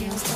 Nails done.